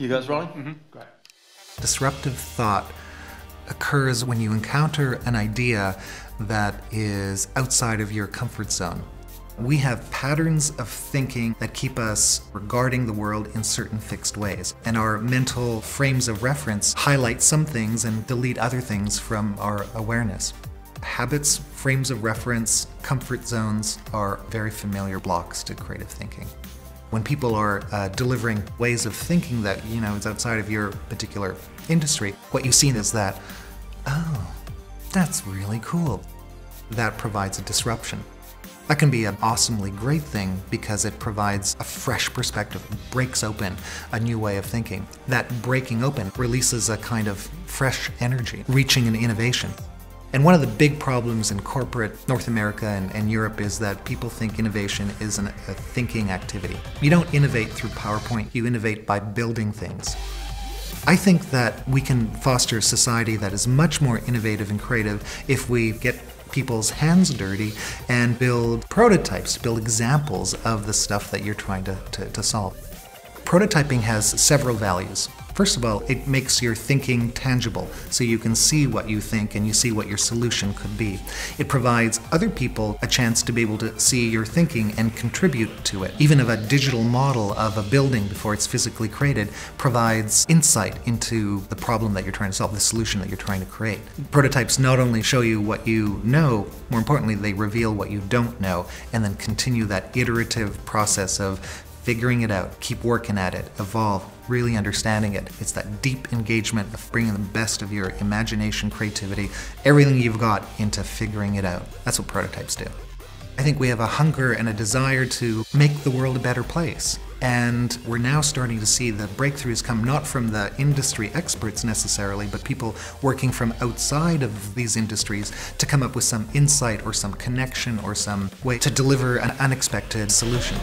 You guys rolling? Mm-hmm. Go ahead. Disruptive thought occurs when you encounter an idea that is outside of your comfort zone. We have patterns of thinking that keep us regarding the world in certain fixed ways, and our mental frames of reference highlight some things and delete other things from our awareness. Habits, frames of reference, comfort zones are very familiar blocks to creative thinking. When people are delivering ways of thinking that, you know, is outside of your particular industry, what you've seen is that, oh, that's really cool. That provides a disruption. That can be an awesomely great thing because it provides a fresh perspective, breaks open a new way of thinking. That breaking open releases a kind of fresh energy, reaching an innovation. And one of the big problems in corporate North America and Europe is that people think innovation is a thinking activity. You don't innovate through PowerPoint, you innovate by building things. I think that we can foster a society that is much more innovative and creative if we get people's hands dirty and build prototypes, build examples of the stuff that you're trying to solve. Prototyping has several values. First of all, it makes your thinking tangible, so you can see what you think and you see what your solution could be. It provides other people a chance to be able to see your thinking and contribute to it. Even if a digital model of a building before it's physically created provides insight into the problem that you're trying to solve, the solution that you're trying to create. Prototypes not only show you what you know, more importantly, they reveal what you don't know, and then continue that iterative process of figuring it out, keep working at it, evolve, really understanding it. It's that deep engagement of bringing the best of your imagination, creativity, everything you've got into figuring it out. That's what prototypes do. I think we have a hunger and a desire to make the world a better place. And we're now starting to see the breakthroughs come not from the industry experts necessarily, but people working from outside of these industries to come up with some insight or some connection or some way to deliver an unexpected solution.